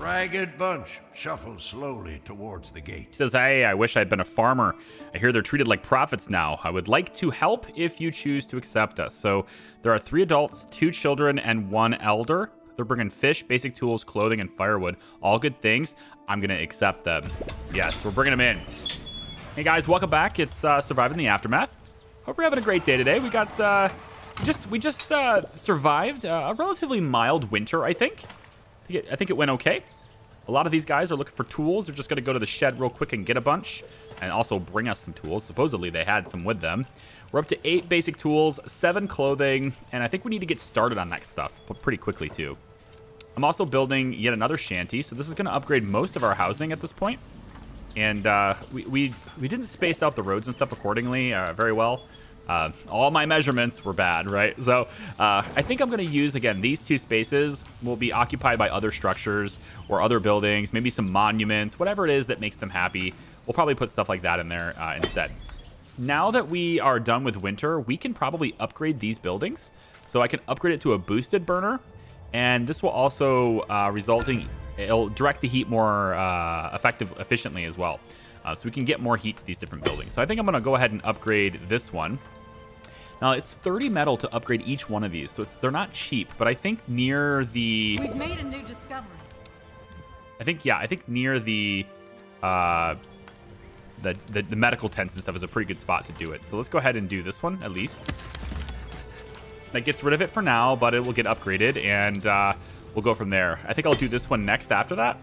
ragged bunch shuffles slowly towards the gate. He says, hey, I wish I'd been a farmer. I hear they're treated like prophets now. I would like to help if you choose to accept us. So there are 3 adults, 2 children, and 1 elder. They're bringing fish, basic tools, clothing, and firewood. All good things. I'm going to accept them. Yes, we're bringing them in. Hey, guys, welcome back. It's Surviving the Aftermath. Hope we're having a great day today. We got... We just survived a relatively mild winter, I think. I think it went okay. A lot of these guys are looking for tools. They're just going to go to the shed real quick and get a bunch. And also bring us some tools. Supposedly they had some with them. We're up to 8 basic tools, 7 clothing. And I think we need to get started on that stuff but pretty quickly too. I'm also building yet another shanty. So this is going to upgrade most of our housing at this point. And we didn't space out the roads and stuff accordingly very well. All my measurements were bad, right? So I think I'm going to use, again, these 2 spaces will be occupied by other structures or other buildings, maybe some monuments, whatever it is that makes them happy. We'll probably put stuff like that in there instead. Now that we are done with winter, we can probably upgrade these buildings. So I can upgrade it to a boosted burner, and this will also it'll direct the heat more efficiently as well. So we can get more heat to these different buildings. So I think I'm going to go ahead and upgrade this one. Now, it's 30 metal to upgrade each one of these, so they're not cheap, but I think near the... We've made a new discovery. I think near the medical tents and stuff is a pretty good spot to do it. So let's go ahead and do this one, at least. That gets rid of it for now, but it will get upgraded, and we'll go from there. I think I'll do this one next after that,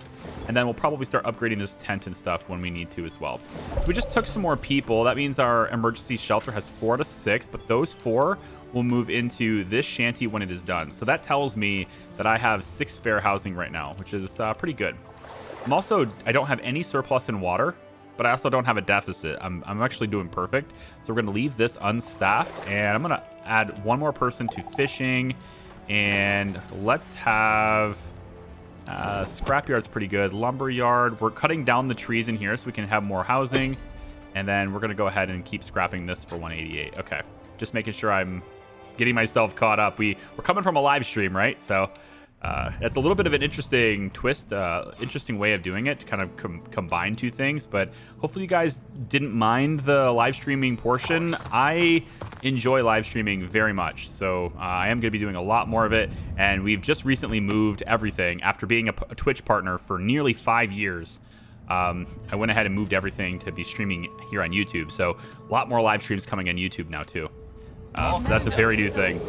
and then we'll probably start upgrading this tent and stuff when we need to as well. We just took some more people. That means our emergency shelter has 4 to 6, but those 4 will move into this shanty when it is done. So that tells me that I have 6 spare housing right now, which is pretty good. I'm also, I don't have any surplus in water, but I also don't have a deficit. I'm actually doing perfect. So we're gonna leave this unstaffed, and I'm gonna add 1 more person to fishing, and let's have... scrapyard's pretty good. Lumberyard. We're cutting down the trees in here so we can have more housing. And then we're going to go ahead and keep scrapping this for 188. Okay. Just making sure I'm getting myself caught up. We're coming from a live stream, right? So that's a little bit of an interesting twist, interesting way of doing it to kind of combine 2 things. But hopefully you guys didn't mind the live streaming portion. I enjoy live streaming very much, so I am going to be doing a lot more of it. And we've just recently moved everything after being a Twitch partner for nearly 5 years. I went ahead and moved everything to be streaming here on YouTube. So a lot more live streams coming on YouTube now too. So that's a very new thing.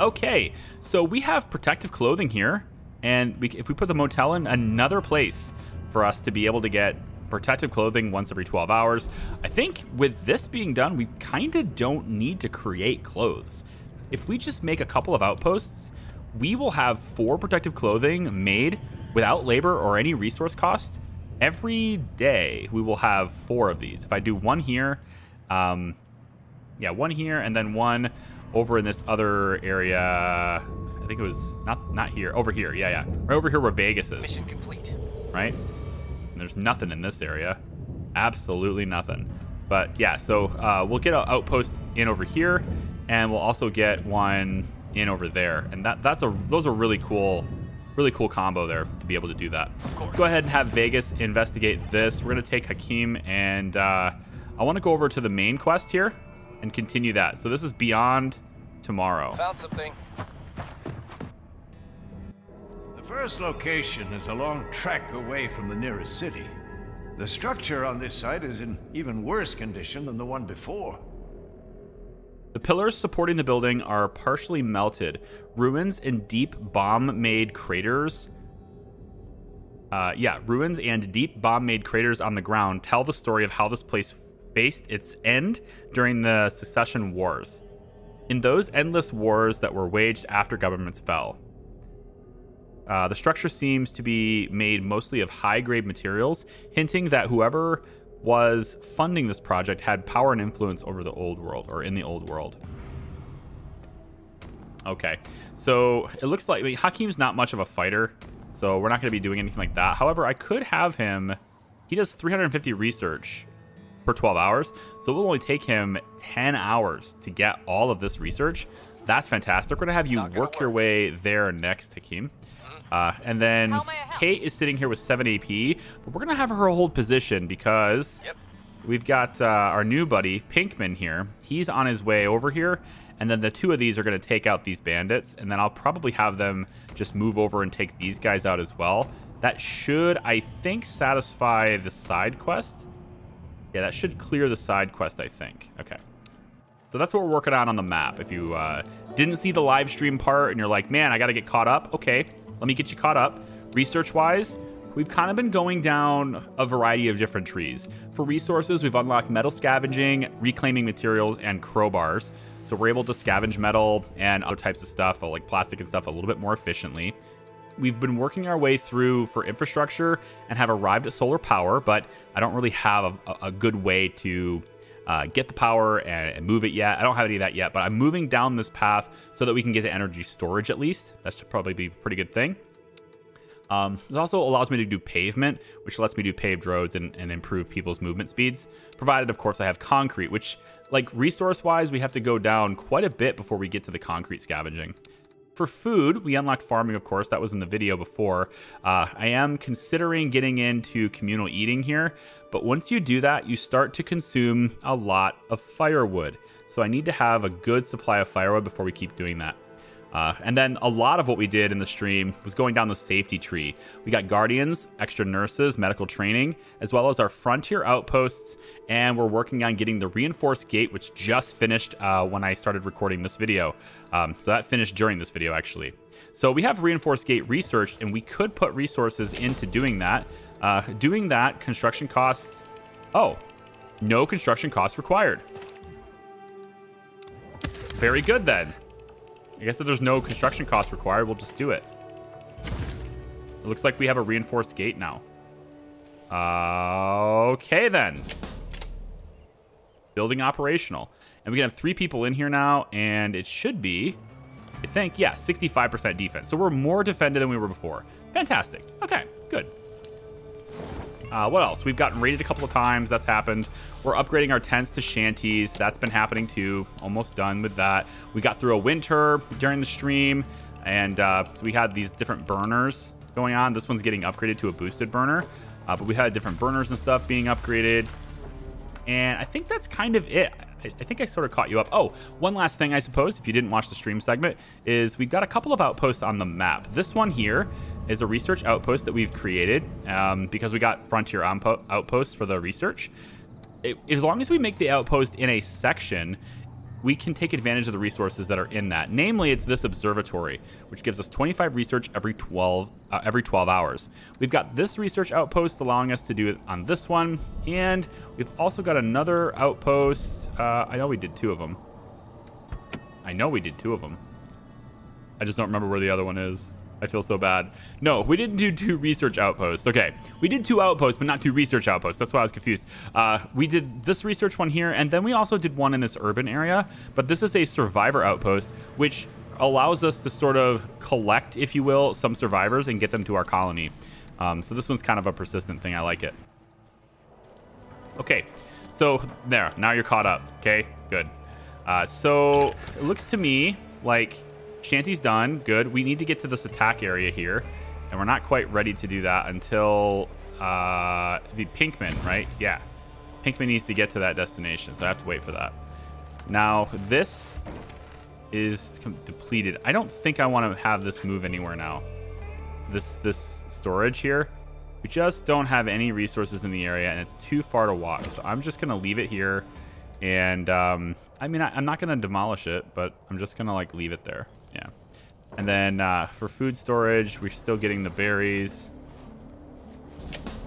Okay, so we have protective clothing here, and if we put the motel in another place for us to be able to get protective clothing once every 12 hours. I think with this being done, we kind of don't need to create clothes. If we just make a couple of outposts, we will have 4 protective clothing made without labor or any resource cost. Every day, we will have 4 of these. If I do 1 here, yeah, 1 here, and then 1... over in this other area. I think it was not here, over here. Yeah, right over here where Vegas is. Mission complete. Right? And there's nothing in this area. Absolutely nothing. But yeah, so we'll get an outpost in over here, and we'll also get 1 in over there. And those are really cool combo there to be able to do that. Of course. Let's go ahead and have Vegas investigate this. We're gonna take Hakim, and I wanna go over to the main quest here and continue that. So this is Beyond Tomorrow. Found something. The first location is a long trek away from the nearest city. The structure on this site is in even worse condition than the one before. The pillars supporting the building are partially melted. Ruins and deep bomb-made craters. Ruins and deep bomb-made craters on the ground tell the story of how this place faced its end during the Secession Wars. In those endless wars that were waged after governments fell. The structure seems to be made mostly of high-grade materials, hinting that whoever was funding this project had power and influence over the old world, or in the old world. Okay, so it looks like Hakim's not much of a fighter, so we're not going to be doing anything like that. However, I could have him. He does 350 research per 12 hours, so it will only take him 10 hours to get all of this research. That's fantastic. We're going to have you work your way there next, Hakim. And then Kate is sitting here with 7 AP, but we're going to have her hold position because we've got our new buddy, Pinkman, here. He's on his way over here, and then the two of these are going to take out these bandits, and then I'll probably have them just move over and take these guys out as well. That should, I think, satisfy the side quest. Yeah, that should clear the side quest, I think. Okay. So that's what we're working on the map. If you didn't see the live stream part and you're like, man, I got to get caught up. Okay, let me get you caught up. Research-wise, we've kind of been going down a variety of different trees. For resources, we've unlocked metal scavenging, reclaiming materials, and crowbars. So we're able to scavenge metal and other types of stuff, like plastic and stuff, a little bit more efficiently. We've been working our way through for infrastructure and have arrived at solar power, but I don't really have a good way to... get the power and move it yet. I don't have any of that yet, but I'm moving down this path so that we can get to energy storage at least. That should probably be a pretty good thing. It also allows me to do pavement, which lets me do paved roads and improve people's movement speeds. Provided, of course, I have concrete, which, like, resource-wise, we have to go down quite a bit before we get to the concrete scavenging. For food, we unlocked farming, of course. That was in the video before. I am considering getting into communal eating here, but once you do that, you start to consume a lot of firewood. So I need to have a good supply of firewood before we keep doing that. And then a lot of what we did in the stream was going down the safety tree. We got guardians, extra nurses, medical training, as well as our frontier outposts. And we're working on getting the reinforced gate, which just finished when I started recording this video. So that finished during this video, actually. So we have reinforced gate researched, and we could put resources into doing that. Construction costs... Oh, no construction costs required. Very good, then. I guess if there's no construction cost required, we'll just do it. It looks like we have a reinforced gate now. Okay, then. Building operational. And we can have 3 people in here now, and it should be, I think, yeah, 65% defense. So we're more defended than we were before. Fantastic. Okay, good. What else? We've gotten raided a couple of times. That's happened. We're upgrading our tents to shanties. That's been happening too. Almost done with that. We got through a winter during the stream, and so we had these different burners going on. This one's getting upgraded to a boosted burner, but we had different burners and stuff being upgraded. And I think that's kind of it. I think I sort of caught you up. Oh, one last thing, I suppose, if you didn't watch the stream segment, is we've got a couple of outposts on the map. This one here is a research outpost that we've created because we got frontier outposts for the research. As long as we make the outpost in a section, we can take advantage of the resources that are in that. Namely, it's this observatory, which gives us 25 research every 12 hours. We've got this research outpost allowing us to do it on this one, and we've also got another outpost. I know we did 2 of them. I just don't remember where the other one is. I feel so bad. No, we didn't do 2 research outposts. Okay, we did 2 outposts, but not 2 research outposts. That's why I was confused. We did this research one here, and then we also did one in this urban area, but this is a survivor outpost, which allows us to sort of collect, if you will, some survivors and get them to our colony. So this one's kind of a persistent thing. I like it. Okay, so there, now you're caught up. Okay, good. So it looks to me like... Shanty's done. Good. We need to get to this attack area here, and we're not quite ready to do that until it'd be Pinkman, right? Yeah. Pinkman needs to get to that destination, so I have to wait for that. Now, this is depleted. I don't think I want to have this move anywhere now. This storage here. We just don't have any resources in the area, and it's too far to walk, so I'm just going to leave it here. And, I mean, I'm not going to demolish it, but I'm just going to, like, leave it there. Yeah. And then for food storage, we're still getting the berries.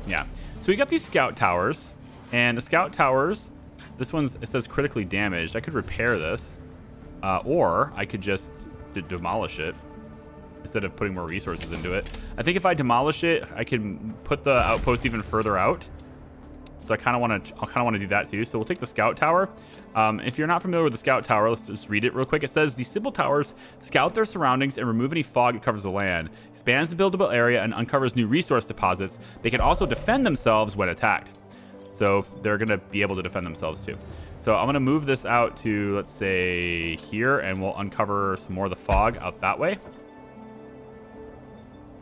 Yeah. So we got these scout towers. And the scout towers, this one's, it says critically damaged. I could repair this. Or I could just demolish it instead of putting more resources into it. I think if I demolish it, I can put the outpost even further out. So I kind of want to do that too. So we'll take the scout tower. If you're not familiar with the scout tower, let's just read it real quick. It says, these simple towers scout their surroundings and remove any fog that covers the land, expands the buildable area, and uncovers new resource deposits. They can also defend themselves when attacked. So they're going to be able to defend themselves too. So I'm going to move this out to, let's say, here, and we'll uncover some more of the fog out that way.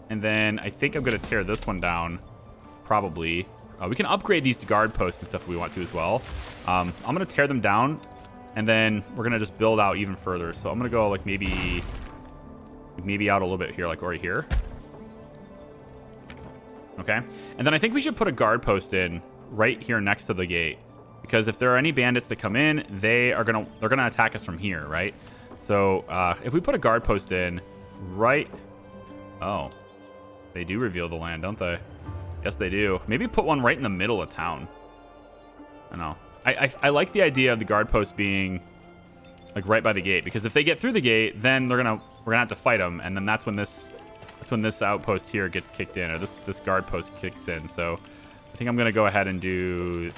And then I think I'm going to tear this one down, probably. We can upgrade these to guard posts and stuff if we want to as well. I'm going to tear them down, and then we're going to just build out even further. So I'm going to go like maybe out a little bit here, like right here. Okay. And then I think we should put a guard post in right here next to the gate, because if there are any bandits that come in, they're gonna attack us from here, right? So if we put a guard post in right... Oh, they do reveal the land, don't they? Yes, they do. Maybe put one right in the middle of town. I don't know. I like the idea of the guard post being like right by the gate, because if they get through the gate, then we're gonna have to fight them, and then that's when this outpost here gets kicked in, or this guard post kicks in. So I think I'm gonna go ahead and do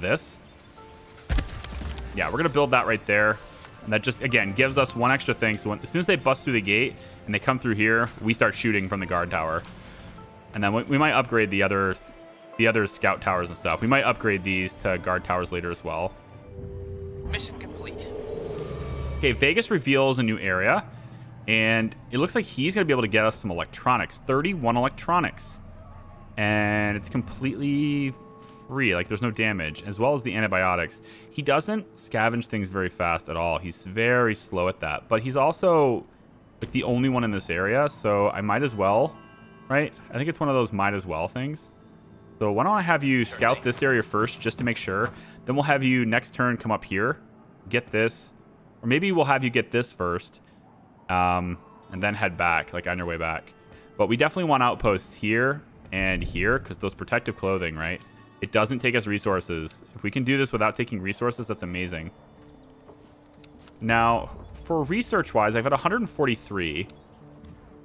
this. Yeah, we're gonna build that right there, and that just again gives us one extra thing. So as soon as they bust through the gate and they come through here, we start shooting from the guard tower, and then we might upgrade the other scout towers and stuff. We might upgrade these to guard towers later as well. Mission complete. Okay, Vegas reveals a new area, and it looks like he's gonna be able to get us some electronics. 31 electronics. And it's completely free, like there's no damage, as well as the antibiotics. He doesn't scavenge things very fast at all. He's very slow at that, but he's also like the only one in this area, so I might as well, right? I think it's one of those might as well things. So why don't I have you scout this area first, just to make sure. Then we'll have you next turn come up here, get this, or maybe we'll have you get this first, and then head back, like on your way back. But we definitely want outposts here and here, because those protective clothing, right? It doesn't take us resources. If we can do this without taking resources, that's amazing. Now, for research-wise, I've got 143,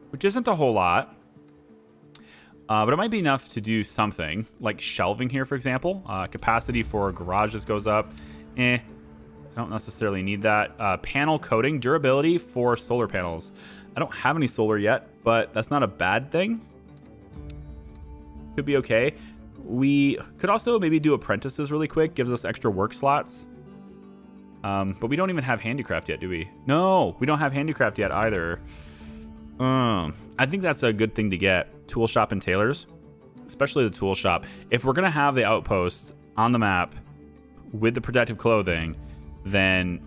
which isn't a whole lot. But it might be enough to do something, like shelving here, for example. Capacity for garages goes up. I don't necessarily need that. Panel coating, durability for solar panels. I don't have any solar yet, but that's not a bad thing. Could be okay. We could also maybe do apprentices really quick. Gives us extra work slots. But we don't even have handicraft yet, do we? No, we don't have handicraft yet either. I think that's a good thing to get. Tool shop and tailors, especially the tool shop. If we're gonna have the outposts on the map with the protective clothing, then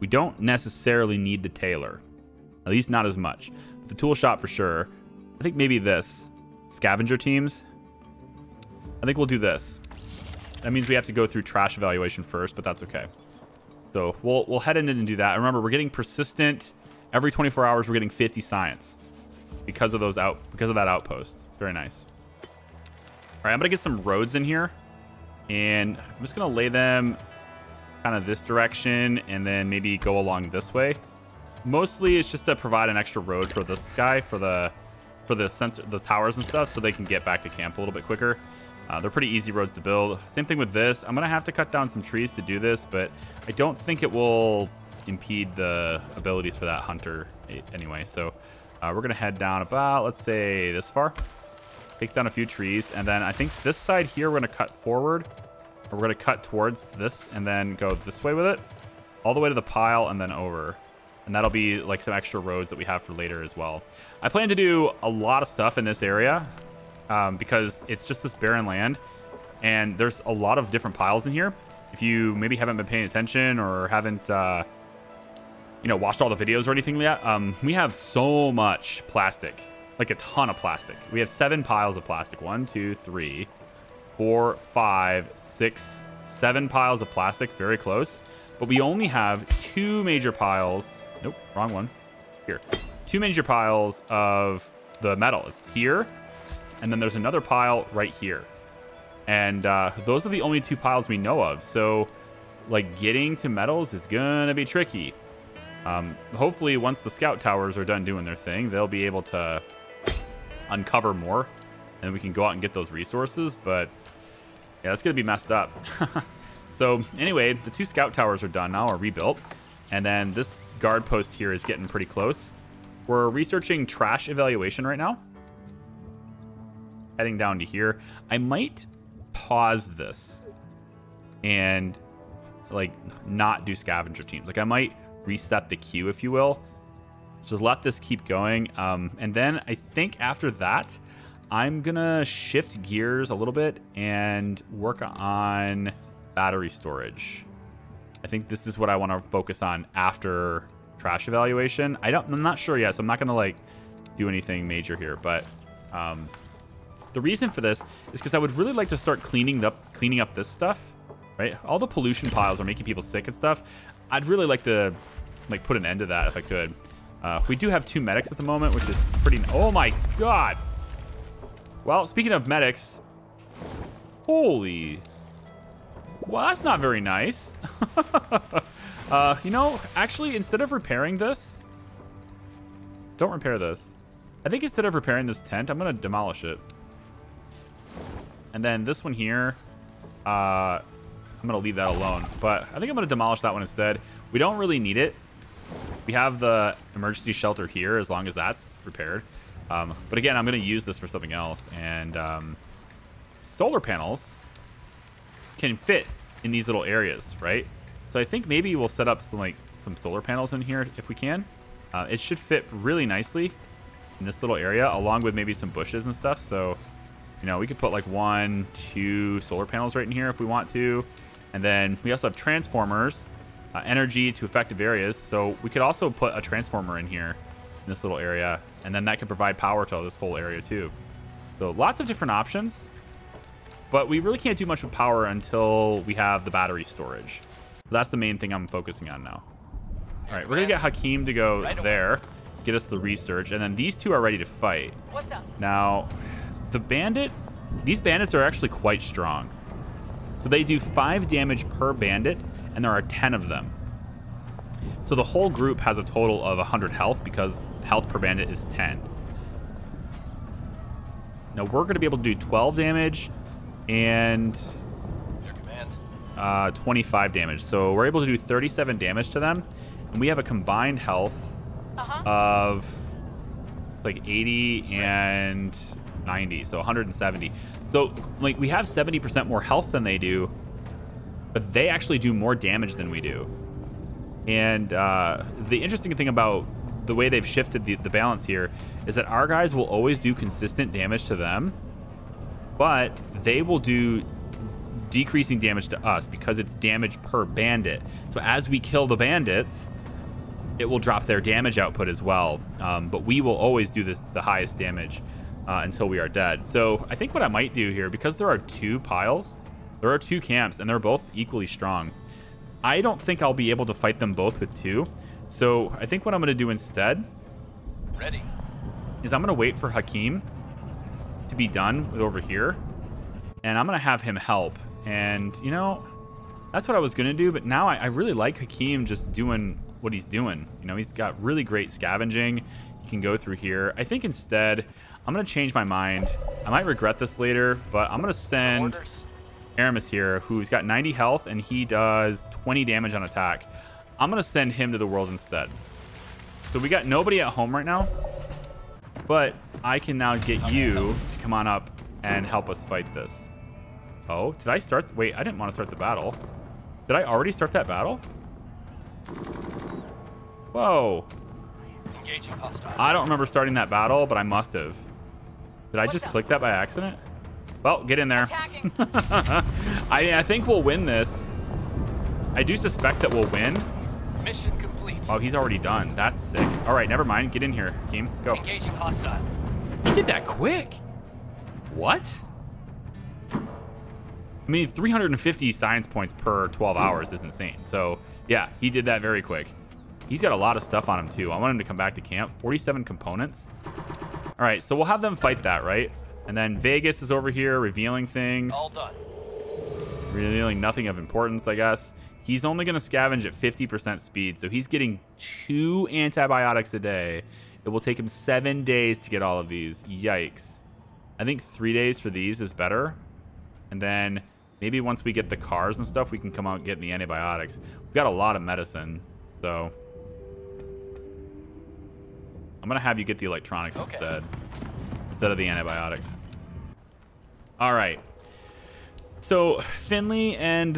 we don't necessarily need the tailor, at least not as much. The tool shop for sure. I think maybe this scavenger teams. I think we'll do this. That means we have to go through trash evaluation first, but that's okay. So we'll head in and do that. And remember, we're getting persistent. Every 24 hours, we're getting 50 science because of that outpost. It's very nice. All right, I'm gonna get some roads in here, and I'm just gonna lay them kind of this direction, and then maybe go along this way. Mostly, it's just to provide an extra road for this guy for the sensor, the towers and stuff, so they can get back to camp a little bit quicker. They're pretty easy roads to build. Same thing with this. I'm gonna have to cut down some trees to do this, but I don't think it will impede the abilities for that hunter anyway. So we're gonna head down about, let's say, this far. Takes down a few trees, and then I think this side here we're gonna cut forward, or we're gonna cut towards this and then go this way with it all the way to the pile and then over, and that'll be like some extra roads that we have for later as well. I plan to do a lot of stuff in this area because it's just this barren land, and there's a lot of different piles in here. If you maybe haven't been paying attention or haven't you know, watched all the videos or anything like that, we have so much plastic, like a ton of plastic. We have 7 piles of plastic. 1, 2, 3, 4, 5, 6, 7 piles of plastic, very close. But we only have 2 major piles. Nope, wrong one. Here. 2 major piles of the metal. It's here, and then there's another pile right here. And those are the only 2 piles we know of. So, like, getting to metals is gonna be tricky. Hopefully once the scout towers are done doing their thing, they'll be able to uncover more, and we can go out and get those resources. But yeah, that's gonna be messed up. So anyway, the 2 scout towers are done now, or rebuilt, and then this guard post here is getting pretty close. We're researching trash evaluation right now, heading down to here. I might pause this and like not do scavenger teams. Like I might reset the queue, if you will. Just let this keep going. And then I think after that, I'm gonna shift gears a little bit and work on battery storage. I think this is what I want to focus on after trash evaluation. I'm not sure yet, so I'm not gonna like do anything major here, but the reason for this is because I would really like to start cleaning up this stuff, right? All the pollution piles are making people sick and stuff. I'd really like to like put an end to that if I could. We do have 2 medics at the moment, which is pretty... Oh my god! Well, speaking of medics... Holy... Well, that's not very nice. You know, actually, instead of repairing this... Don't repair this. I think instead of repairing this tent, I'm going to demolish it. And then this one here... I'm going to leave that alone. But I think I'm going to demolish that one instead. We don't really need it. We have the emergency shelter here as long as that's repaired. But again, I'm going to use this for something else. And solar panels can fit in these little areas, right? So I think maybe we'll set up some solar panels in here if we can. It should fit really nicely in this little area along with maybe some bushes and stuff. So, you know, we could put like 1, 2 solar panels right in here if we want to. And then we also have transformers. Energy to effective areas, so we could also put a transformer in here in this little area, and then that could provide power to this whole area too. So lots of different options, but we really can't do much with power until we have the battery storage. So that's the main thing I'm focusing on now. All right, we're gonna get Hakim to go right there, get us the research, and then these two are ready to fight. What's up? Now, the bandit, these bandits are actually quite strong. So they do 5 damage per bandit, and there are 10 of them. So the whole group has a total of 100 health because health per bandit is 10. Now we're going to be able to do 12 damage and 25 damage. So we're able to do 37 damage to them. And we have a combined health of like 80 and 90. So 170. So like we have 70% more health than they do. But they actually do more damage than we do. And the interesting thing about the way they've shifted the balance here is that our guys will always do consistent damage to them, but they will do decreasing damage to us because it's damage per bandit. So as we kill the bandits, it will drop their damage output as well. But we will always do the highest damage until we are dead. So I think what I might do here, because there are 2 piles, there are 2 camps, and they're both equally strong. I don't think I'll be able to fight them both with 2. So I think what I'm going to do instead is I'm going to wait for Hakim to be done over here. And I'm going to have him help. And, you know, that's what I was going to do. But now I really like Hakim just doing what he's doing. You know, he's got really great scavenging. He can go through here. I think instead, I'm going to change my mind. I might regret this later, but I'm going to send... Aramis here, who's got 90 health, and he does 20 damage on attack. I'm going to send him to the world instead. So we got nobody at home right now, but I can now get you to come on up and help us fight this. Oh, did I start? Wait, I didn't want to start the battle. Did I already start that battle? Whoa. Engaging hostile. I don't remember starting that battle, but I must have. Did I just click that by accident? Well, get in there. I think we'll win this. I do suspect that we'll win. Mission complete. Oh, he's already done. That's sick. All right, never mind. Get in here, Hakim. Go. Engaging hostile. He did that quick. What? I mean, 350 science points per 12 hours is insane. So, yeah, he did that very quick. He's got a lot of stuff on him, too. I want him to come back to camp. 47 components. All right, so we'll have them fight that, right? And then Vegas is over here revealing things. All done. Revealing nothing of importance, I guess. He's only going to scavenge at 50% speed, so he's getting 2 antibiotics a day. It will take him 7 days to get all of these. Yikes. I think 3 days for these is better. And then maybe once we get the cars and stuff, we can come out and get the antibiotics. We've got a lot of medicine, so... I'm going to have you get the electronics instead of the antibiotics. All right. So Finley and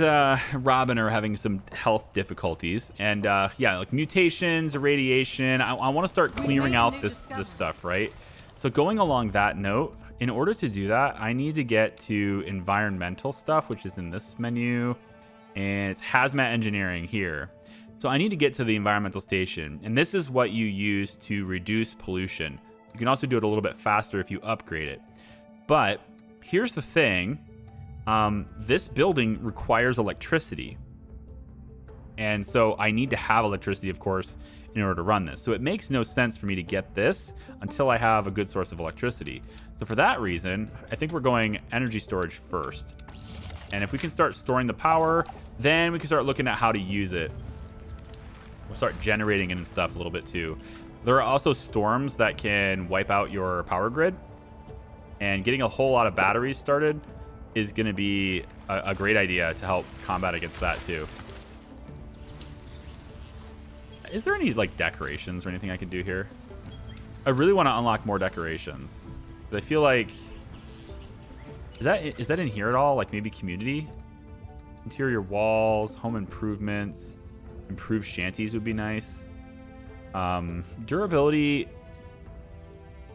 Robin are having some health difficulties, and yeah, like mutations, irradiation. I want to start clearing out this stuff, right? So going along that note, in order to do that, I need to get to environmental stuff, which is in this menu, and it's hazmat engineering here. So I need to get to the environmental station, and this is what you use to reduce pollution. You can also do it a little bit faster if you upgrade it. But here's the thing. This building requires electricity, and so I need to have electricity, of course, in order to run this. So it makes no sense for me to get this until I have a good source of electricity. So for that reason, I think we're going energy storage first, and if we can start storing the power, then we can start looking at how to use it. We'll start generating it and stuff a little bit too. There are also storms that can wipe out your power grid, and getting a whole lot of batteries started is going to be a great idea to help combat against that too. Is there any like decorations or anything I can do here? I really want to unlock more decorations. But I feel like, is that in here at all? Like maybe community, interior walls, home improvements, improved shanties would be nice. Durability.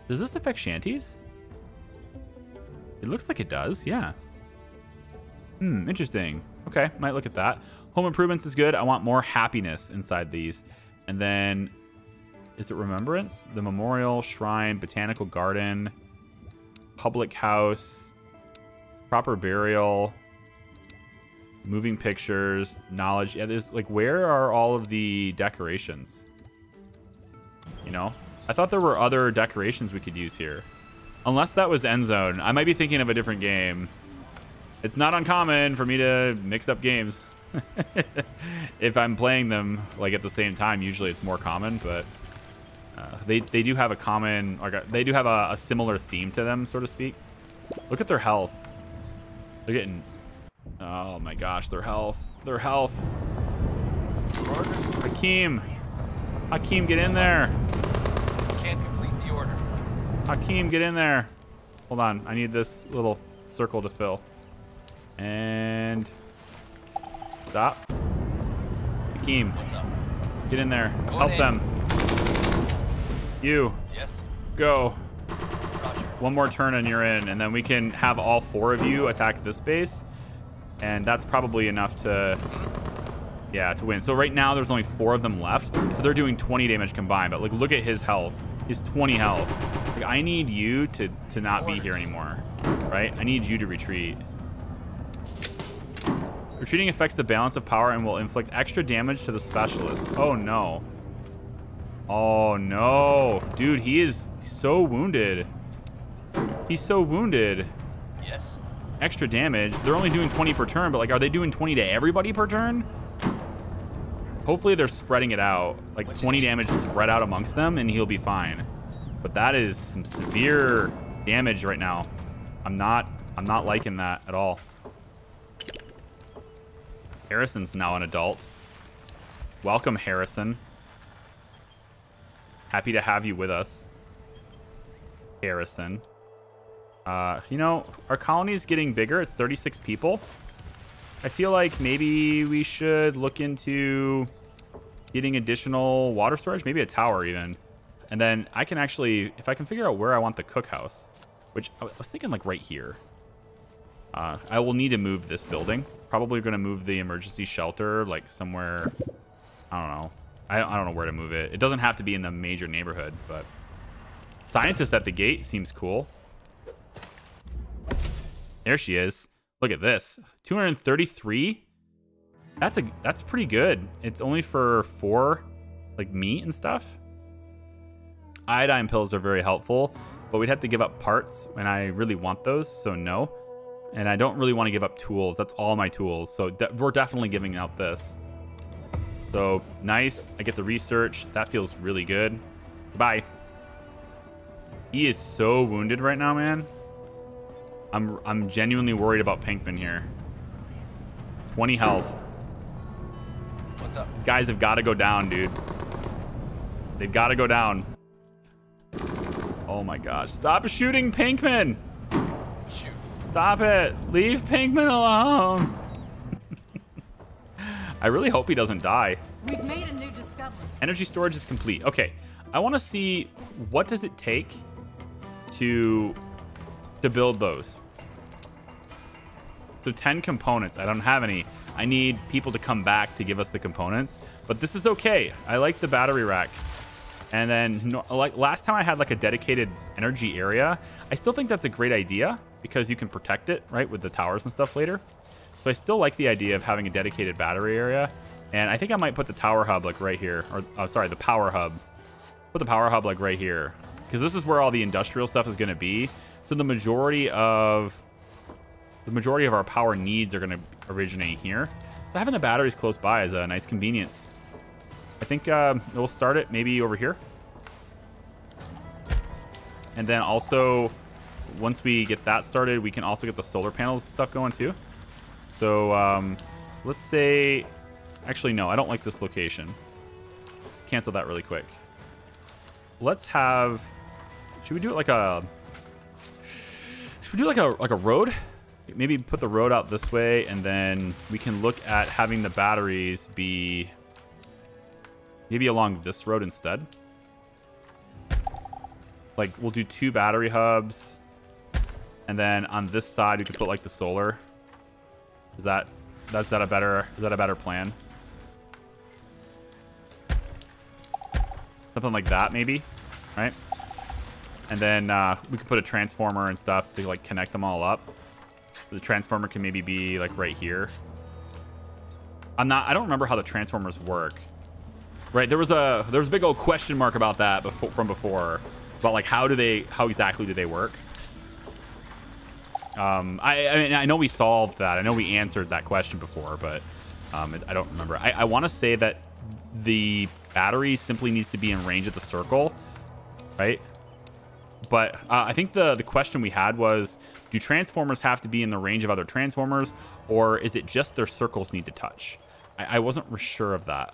Does this affect shanties? It looks like it does, yeah. Hmm, interesting. Okay, might look at that. Home improvements is good. I want more happiness inside these. And then, is it remembrance? The memorial, shrine, botanical garden, public house, proper burial, moving pictures, knowledge. Yeah, there's like, where are all of the decorations? You know, I thought there were other decorations we could use here. Unless that was Endzone. I might be thinking of a different game. It's not uncommon for me to mix up games. If I'm playing them like at the same time, usually it's more common, but they do have a common, like they do have a similar theme to them, so to speak. Look at their health. They're getting, oh my gosh, their health. Hakim, get in there. Hakim, get in there. Hold on. I need this little circle to fill. And stop. Hakim, what's up? Get in there. Help them. You. Yes. Go. Roger. One more turn and you're in. And then we can have all four of you attack this base. And that's probably enough to, yeah, to win. So right now there's only four of them left. So they're doing 20 damage combined. But like, look at his health. He's 20 health. Like, I need you to not be here anymore, right? I need you to retreat. Retreating affects the balance of power and will inflict extra damage to the specialist. Oh, no. Oh, no. Dude, he is so wounded. He's so wounded. Yes. Extra damage. They're only doing 20 per turn, but, like, are they doing 20 to everybody per turn? Hopefully they're spreading it out. Like, what's 20 damage spread out amongst them, and he'll be fine. But that is some severe damage right now. I'm not liking that at all. Harrison's now an adult. Welcome, Harrison. Happy to have you with us, Harrison. You know, our colony's getting bigger. It's 36 people. I feel like maybe we should look into getting additional water storage, maybe a tower even. And then I can actually, if I can figure out where I want the cookhouse, which I was thinking like right here. I will need to move this building. Probably going to move the emergency shelter like somewhere. I don't know. I don't know where to move it. It doesn't have to be in the major neighborhood, but scientist at the gate seems cool. There she is. Look at this. 233. That's pretty good. It's only for 4 like meat and stuff. Iodine pills are very helpful, but we'd have to give up parts, and I really want those, so no. And I don't really want to give up tools. That's all my tools, so we're definitely giving out this. So, nice. I get the research. That feels really good. Bye. He is so wounded right now, man. I'm genuinely worried about Pinkman here. 20 health. What's up? These guys have got to go down, dude. They've got to go down. Oh my gosh. Stop shooting Pinkman. Shoot. Stop it. Leave Pinkman alone. I really hope he doesn't die. We've made a new discovery. Energy storage is complete. Okay. I want to see what does it take to build those. So 10 components. I don't have any. I need people to come back to give us the components. But this is okay. I like the battery rack. And then like last time I had like a dedicated energy area. I still think that's a great idea because you can protect it, right, with the towers and stuff later. So I still like the idea of having a dedicated battery area. And I think I might put the tower hub like right here. Or sorry, the power hub. Put the power hub like right here. Because this is where all the industrial stuff is going to be. So the majority of our power needs are going to originate here. So having the batteries close by is a nice convenience. I think we'll start it maybe over here. And then also, once we get that started, we can also get the solar panels stuff going too. So let's say, actually, no, I don't like this location. Cancel that really quick. Let's have, should we do it like a, should we do like a road? Maybe put the road out this way, and then we can look at having the batteries be maybe along this road instead. Like, we'll do 2 battery hubs. And then on this side, we could put, like, the solar. Is that a better plan? Something like that, maybe. Right? And then we could put a transformer and stuff to, like, connect them all up. The transformer can maybe be, like, right here. I don't remember how the transformers work. Right, there was a big old question mark about that from before, about like how exactly do they work? I mean, I know we solved that. I know we answered that question before, but I don't remember. I want to say that the battery simply needs to be in range of the circle, right? But I think the question we had was, do transformers have to be in the range of other transformers, or is it just their circles need to touch? I wasn't sure of that.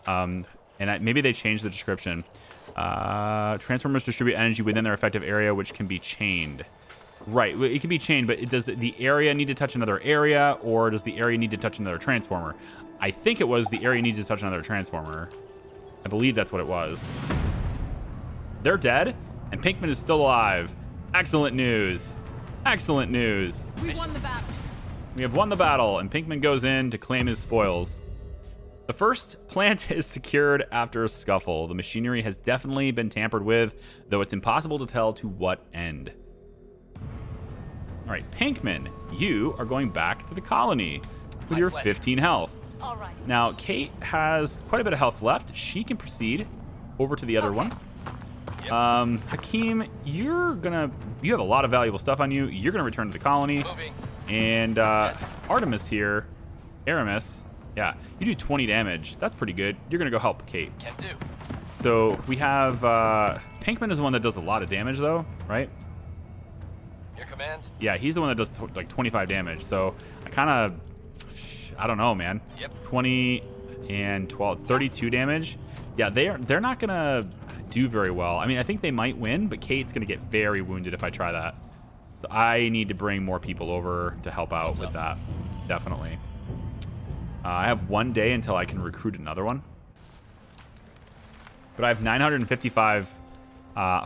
Maybe they changed the description. Transformers distribute energy within their effective area, which can be chained. Right, it can be chained, but does the area need to touch another area, or does the area need to touch another transformer? I think it was the area needs to touch another transformer. I believe that's what it was. They're dead, and Pinkman is still alive. Excellent news. Excellent news. We won the battle. We have won the battle, and Pinkman goes in to claim his spoils. The first plant is secured after a scuffle. The machinery has definitely been tampered with, though it's impossible to tell to what end. All right, Pinkman, you are going back to the colony with your 15 health. All right. Now, Kate has quite a bit of health left. She can proceed over to the other one. Yep. Hakim, you have a lot of valuable stuff on you. You're gonna return to the colony. Moving. And yes. Aramis. Yeah, you do 20 damage. That's pretty good. You're going to go help Kate. Can do. So we have... Pinkman is the one that does a lot of damage, though, right? Your command? Yeah, he's the one that does, like, 25 damage. So I kind of... I don't know, man. Yep. 20 and 12. 32 damage. Yeah, they're not going to do very well. I mean, I think they might win, but Kate's going to get very wounded if I try that. So I need to bring more people over to help out with that. Definitely. I have 1 day until I can recruit another one. But I have 955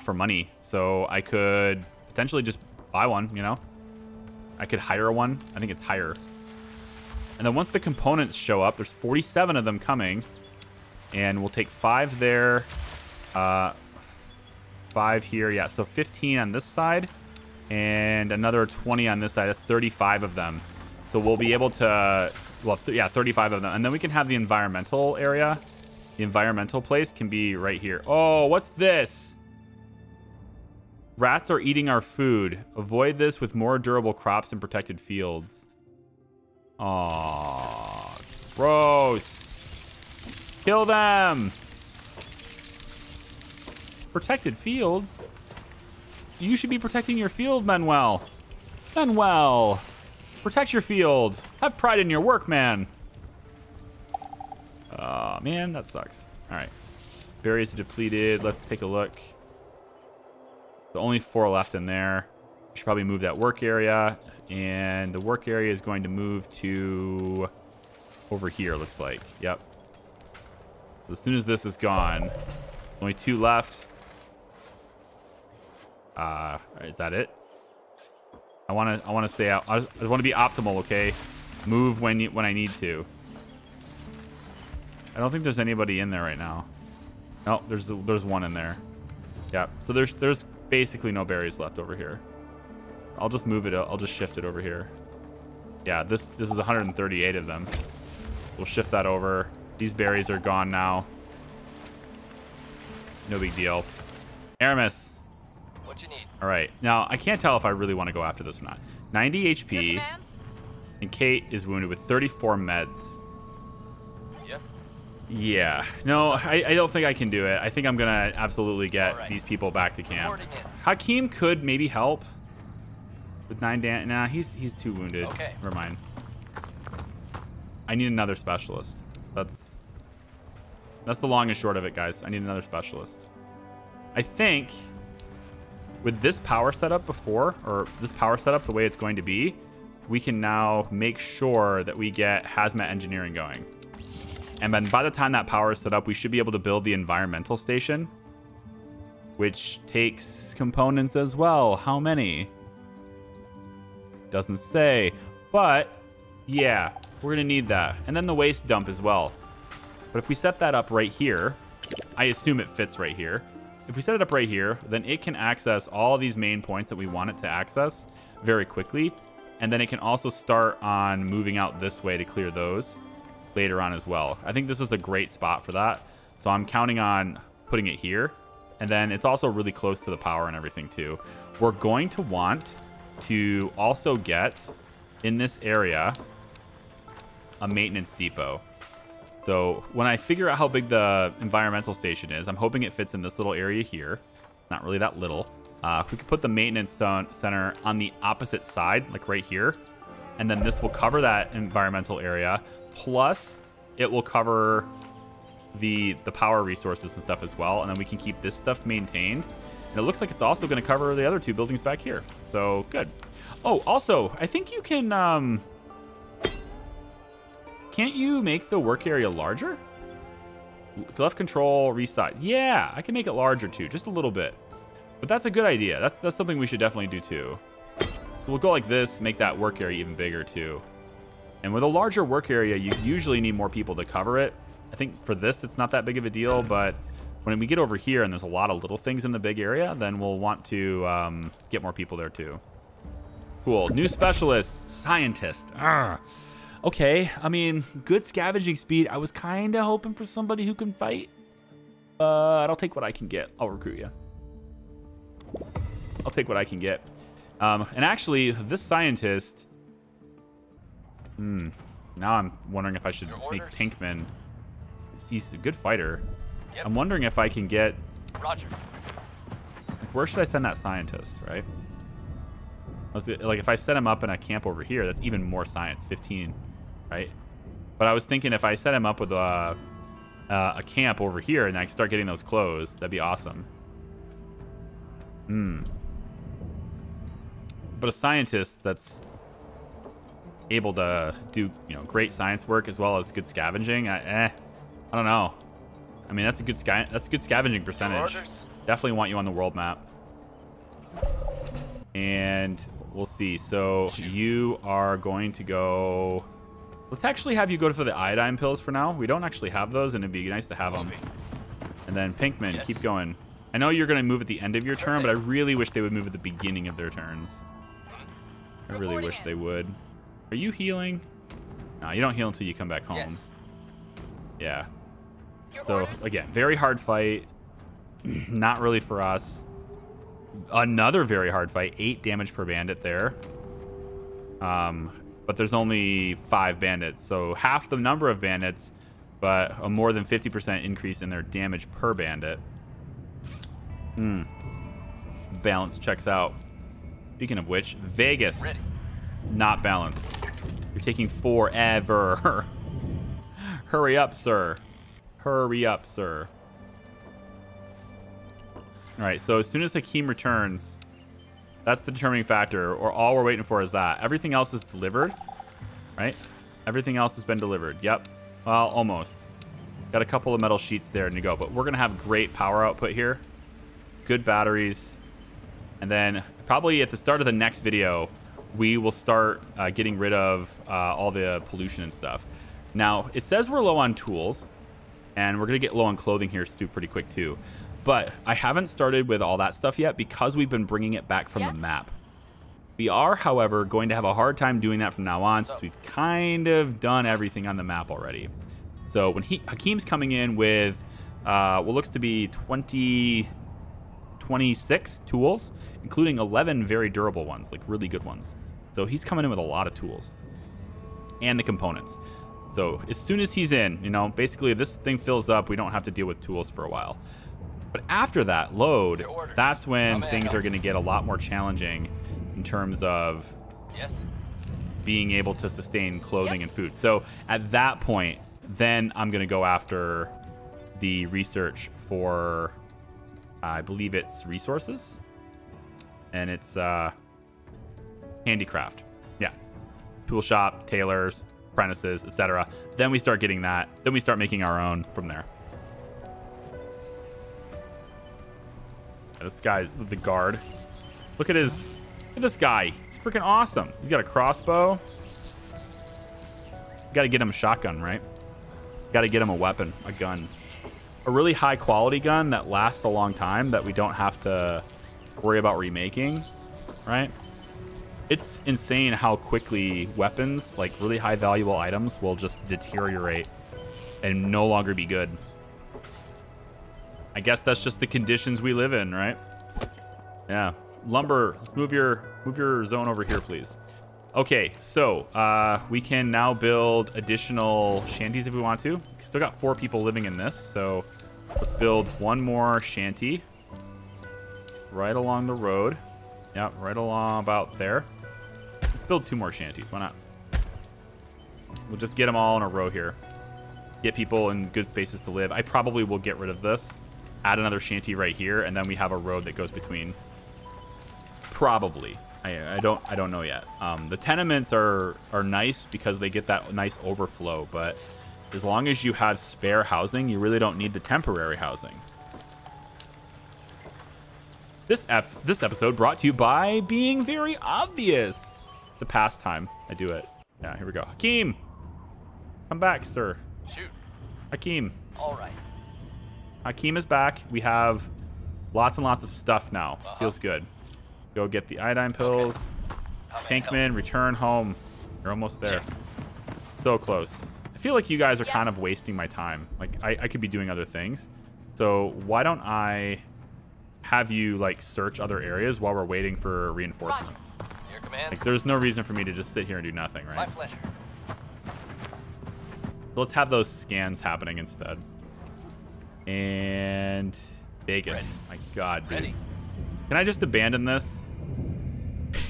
for money, so I could potentially just buy one, you know? I could hire one. I think it's hire. And then once the components show up, there's 47 of them coming. And we'll take 5 there, 5 here. Yeah, so 15 on this side and another 20 on this side. That's 35 of them. So we'll be able to... Well, yeah, 35 of them. And then we can have the environmental area. The environmental place can be right here. Oh, what's this? Rats are eating our food. Avoid this with more durable crops and protected fields. Aw, gross. Kill them. Protected fields? You should be protecting your field, Manuel. Manuel. Protect your field. Have pride in your work, man. Oh, man, that sucks. All right. Berries are depleted. Let's take a look. There's only 4 left in there. Should probably move that work area. And the work area is going to move to over here, looks like. Yep. So as soon as this is gone, only two left. Is that it? I want to stay out. I want to be optimal, okay? Move when I need to. I don't think there's anybody in there right now. No, there's one in there. Yeah. So there's basically no berries left over here. I'll just move it. I'll just shift it over here. Yeah. This is 138 of them. We'll shift that over. These berries are gone now. No big deal. Aramis. What you need? All right. Now I can't tell if I really want to go after this or not. 90 HP. And Kate is wounded with 34 meds. Yep. Yeah. No, I don't think I can do it. I think I'm gonna absolutely get these people back to camp. Hakim could maybe help with 9 damage. Nah, he's too wounded. Okay. Never mind. I need another specialist. That's the long and short of it, guys. I need another specialist. I think with this power setup before, or this power setup the way it's going to be, we can now make sure that we get hazmat engineering going. And then by the time that power is set up, we should be able to build the environmental station, which takes components as well. How many? Doesn't say, but yeah, we're gonna need that. And then the waste dump as well. But if we set that up right here, I assume it fits right here. If we set it up right here, then it can access all these main points that we want it to access very quickly. And then it can also start on moving out this way to clear those later on as well. I think this is a great spot for that. So I'm counting on putting it here. And then it's also really close to the power and everything too. We're going to want to also get in this area a maintenance depot. So when I figure out how big the environmental station is, I'm hoping it fits in this little area here. Not really that little. If we could put the maintenance center on the opposite side, like right here, and then this will cover that environmental area. Plus, it will cover the power resources and stuff as well. And then we can keep this stuff maintained. And it looks like it's also going to cover the other two buildings back here. So good. Oh, also, I think you can... can't you make the work area larger? Left control, resize. Yeah, I can make it larger too, just a little bit. But that's a good idea. That's something we should definitely do too. We'll go like this, make that work area even bigger too. And with a larger work area, you usually need more people to cover it. I think for this, it's not that big of a deal, but when we get over here and there's a lot of little things in the big area, then we'll want to get more people there too. Cool. New specialist, scientist. Arrgh. Okay, I mean, good scavenging speed. I was kind of hoping for somebody who can fight. I'll take what I can get. I'll recruit you. I'll take what I can get. And actually, this scientist... Now I'm wondering if I should make Pinkman. He's a good fighter. Yep. I'm wondering if I can get... Roger. Like, where should I send that scientist, right? Like, if I set him up in a camp over here, that's even more science, 15, right? But I was thinking if I set him up with a camp over here and I start getting those closed, that'd be awesome. But a scientist that's... able to do, you know, great science work as well as good scavenging. I don't know. I mean, that's a good scavenging percentage. Definitely want you on the world map. And we'll see. So you are going to go. Let's actually have you go for the iodine pills for now. We don't actually have those, and it'd be nice to have them. And then Pinkman, keep going. I know you're going to move at the end of your turn, but I really wish they would move at the beginning of their turns. I really wish they would. Are you healing? No, you don't heal until you come back home. Yes. Yeah. So, again, very hard fight. Not really for us. Another very hard fight. 8 damage per bandit there. But there's only 5 bandits. So half the number of bandits, but a more than 50% increase in their damage per bandit. Balance checks out. Speaking of which, Vegas. Ready. Not balanced. You're taking forever. Hurry up, sir. Hurry up, sir. All right, so as soon as Hakim returns, That's the determining factor, or all we're waiting for is that. Everything else is delivered, right? Everything else has been delivered. Yep. Well, almost. Got a couple of metal sheets there and you go. But we're going to have great power output here. Good batteries. And then probably at the start of the next video, we will start getting rid of all the pollution and stuff. Now, it says we're low on tools. And we're going to get low on clothing here pretty quick too. But I haven't started with all that stuff yet because we've been bringing it back from the map. We are, however, going to have a hard time doing that from now on since we've kind of done everything on the map already. So when Hakim's coming in with what looks to be 26 tools, including 11 very durable ones, like really good ones. So he's coming in with a lot of tools and the components. So as soon as he's in, you know, basically if this thing fills up, we don't have to deal with tools for a while. But after that load, that's when things are going to get a lot more challenging in terms of being able to sustain clothing and food. So at that point, then I'm going to go after the research for, I believe it's resources and it's handicraft. Yeah. Tool shop, tailors, apprentices, etc. Then we start getting that. Then we start making our own from there. This guy, the guard. Look at his. Look at this guy. He's freaking awesome. He's got a crossbow. Got to get him a shotgun, right? Got to get him a weapon, a gun, a really high quality gun that lasts a long time that we don't have to worry about remaking, right? It's insane how quickly weapons, like really high valuable items, will just deteriorate and no longer be good. I guess that's just the conditions we live in, right? Yeah. Lumber, let's move your zone over here, please. Okay, so we can now build additional shanties if we want to. We still got 4 people living in this, so let's build one more shanty right along the road. Yep, right along about there. Let's build 2 more shanties. Why not? We'll just get them all in a row here. Get people in good spaces to live. I probably will get rid of this. Add another shanty right here, and then we have a road that goes between. Probably. I don't know yet. The tenements are nice because they get that nice overflow, but as long as you have spare housing, you really don't need the temporary housing. This episode brought to you by being very obvious. It's a pastime. I do it. Yeah, here we go. Hakim! Come back, sir. Shoot. Hakim. All right. Hakim is back. We have lots and lots of stuff now. Feels good. Go get the iodine pills. Okay. Pinkman, return home. You're almost there. Check. So close. I feel like you guys are kind of wasting my time. Like, I could be doing other things. So why don't I have you, like, search other areas while we're waiting for reinforcements? Your command. Like, there's no reason for me to just sit here and do nothing, right? My pleasure. Let's have those scans happening instead. And Vegas. Ready. My God, dude. Ready. Can I just abandon this?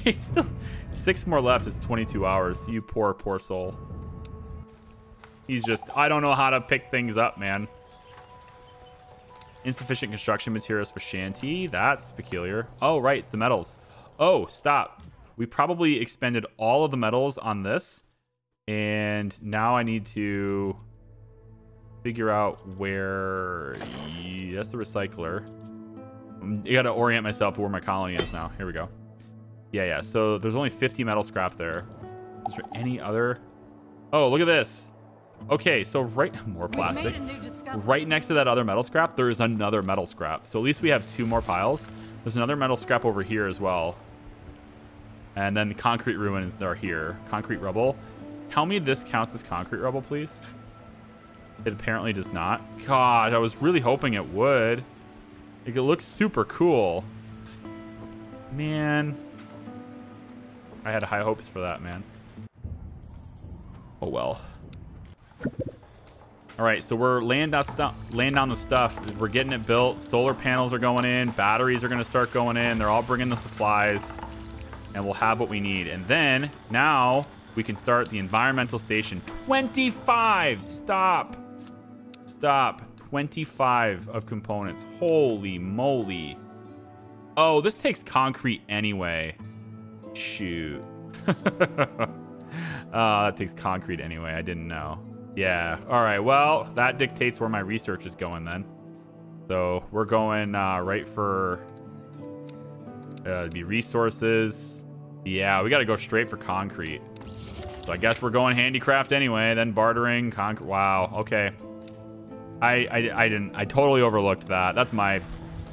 It's still 6 more left. It's 22 hours. You poor, poor soul. He's just... I don't know how to pick things up, man. Insufficient construction materials for shanty. That's peculiar. Oh, right. It's the metals. Oh, stop. We probably expended all of the metals on this. And now I need to figure out where... That's the recycler. You got to orient myself to where my colony is now. Here we go. Yeah. So there's only 50 metal scrap there. Is there any other? Oh, look at this. Okay, so more plastic. Right next to that other metal scrap, there is another metal scrap. So at least we have 2 more piles. There's another metal scrap over here as well. And then the concrete ruins are here. Concrete rubble. Tell me this counts as concrete rubble, please. It apparently does not. God, I was really hoping it would. It looks super cool. Man. I had high hopes for that, man. Oh, well. All right, so we're laying down the stuff. We're getting it built. Solar panels are going in. Batteries are going to start going in. They're all bringing the supplies. And we'll have what we need. And then, now, we can start the environmental station. 25! Stop. Stop. 25 of components. Holy moly. Oh, this takes concrete anyway. Shoot. That takes concrete anyway. I didn't know. Yeah. All right. Well, that dictates where my research is going then. So we're going right for it'd be resources. Yeah, we got to go straight for concrete. So I guess we're going handicraft anyway, then bartering, concrete. Wow. Okay. I totally overlooked that. That's my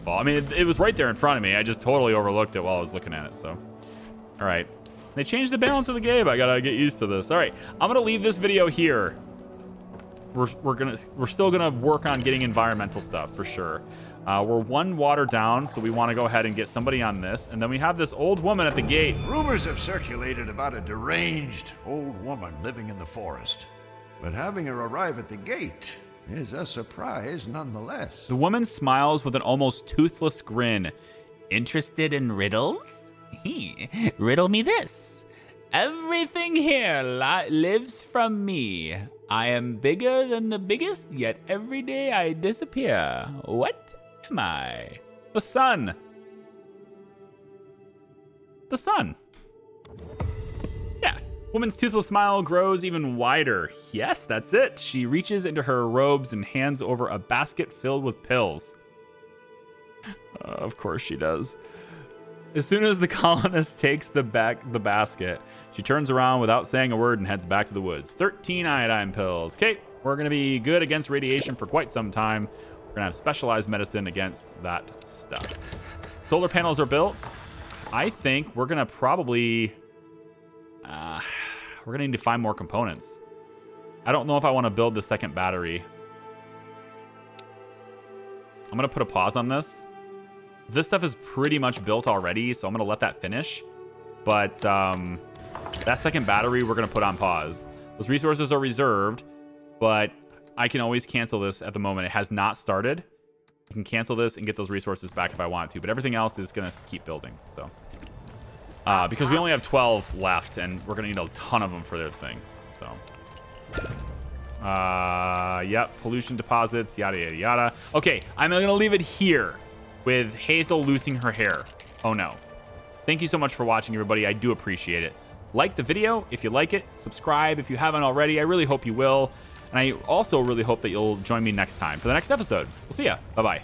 fault. I mean, it was right there in front of me. I just totally overlooked it while I was looking at it. So, all right. They changed the balance of the game. I gotta get used to this. All right, I'm gonna leave this video here. We're still gonna work on getting environmental stuff for sure. We're one water down, so we want to go ahead and get somebody on this. And then we have this old woman at the gate. Rumors have circulated about a deranged old woman living in the forest, but having her arrive at the gate is a surprise nonetheless. The woman smiles with an almost toothless grin. Interested in riddles? Riddle me this. Everything here lives from me. I am bigger than the biggest, yet every day I disappear. What am I? The sun. The sun. Yeah. Woman's toothless smile grows even wider. Yes, that's it. She reaches into her robes and hands over a basket filled with pills. Of course she does. As soon as the colonist takes the basket, she turns around without saying a word and heads back to the woods. 13 iodine pills. Kate, we're going to be good against radiation for quite some time. We're going to have specialized medicine against that stuff. Solar panels are built. I think we're going to probably... we're going to need to find more components. I don't know if I want to build the second battery. I'm going to put a pause on this. This stuff is pretty much built already, so I'm going to let that finish. But that second battery, we're going to put on pause. Those resources are reserved, but I can always cancel this at the moment. It has not started. I can cancel this and get those resources back if I want to, but everything else is going to keep building. So, because we only have 12 left, and we're going to need a ton of them for their thing. So... yep, pollution deposits, yada, yada, yada. Okay, I'm going to leave it here. With Hazel losing her hair. Oh no. Thank you so much for watching, everybody. I do appreciate it. Like the video if you like it. Subscribe if you haven't already. I really hope you will. And I also really hope that you'll join me next time for the next episode. We'll see ya. Bye-bye.